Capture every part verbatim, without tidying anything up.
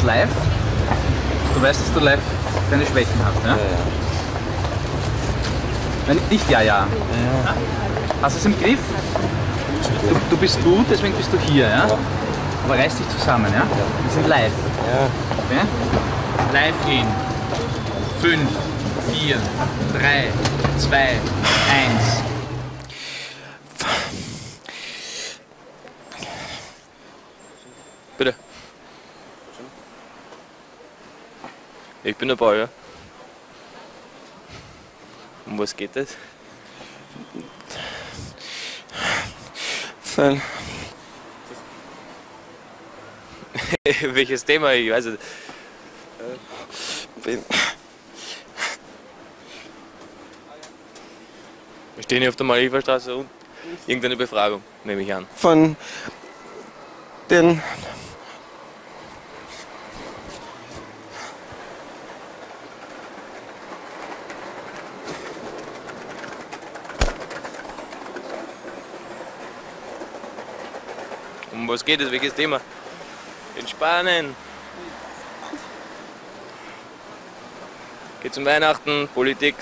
bist live. Du weißt, dass du live deine Schwächen hast, ne? Ja, ja. Wenn nicht, ja, ja. ja. Hast du es im Griff? Du, du bist gut, deswegen bist du hier, ja? ja. Aber reiß dich zusammen, ja? Wir sind live. Ja. Okay? Live in fünf, vier, drei, zwei, eins. Bitte. Ich bin dabei, ja. Um was geht es? Welches Thema? Ich weiß nicht. Wir stehen hier auf der Marienstraße und irgendeine Befragung, nehme ich an. Von den... Um was geht es? Welches Thema? In Spanien. Geht es um Weihnachten, Politik,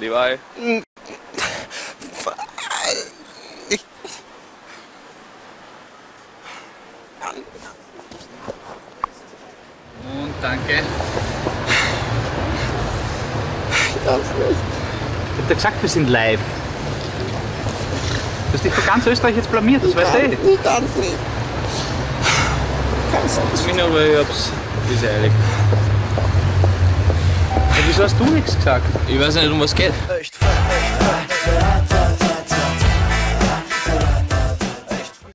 die Wahl. Und danke. Ich darf nicht. Ich hab dir gesagt, wir sind live. Du hast dich für ganz Österreich jetzt blamiert, das weißt du eh. Ich darf nicht. Ich bin aber, ich hab's eilig. Wieso hast du nichts gesagt? Ich weiß nicht, um was es geht.